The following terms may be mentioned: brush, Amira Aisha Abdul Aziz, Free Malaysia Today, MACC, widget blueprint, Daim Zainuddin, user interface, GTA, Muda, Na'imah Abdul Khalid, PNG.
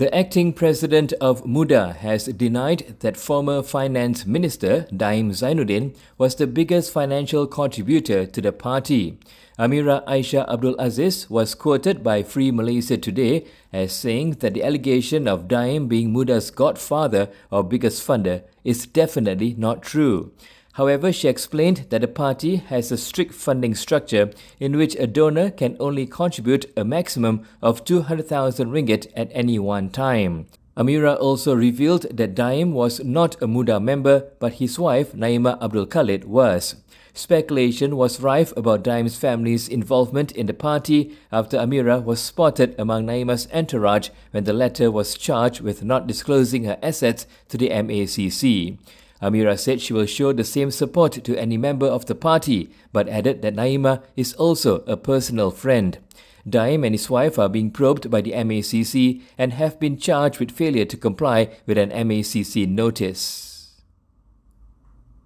The acting president of Muda has denied that former finance minister Daim Zainuddin was the biggest financial contributor to the party. Amira Aisha Abdul Aziz was quoted by Free Malaysia Today as saying that the allegation of Daim being Muda's godfather or biggest funder is definitely not true. However, she explained that the party has a strict funding structure in which a donor can only contribute a maximum of 200,000 ringgit at any one time. Amira also revealed that Daim was not a Muda member, but his wife Na'imah Abdul Khalid was. Speculation was rife about Daim's family's involvement in the party after Amira was spotted among Na'imah's entourage when the latter was charged with not disclosing her assets to the MACC. Amira said she will show the same support to any member of the party, but added that Na'imah is also a personal friend. Daim and his wife are being probed by the MACC and have been charged with failure to comply with an MACC notice.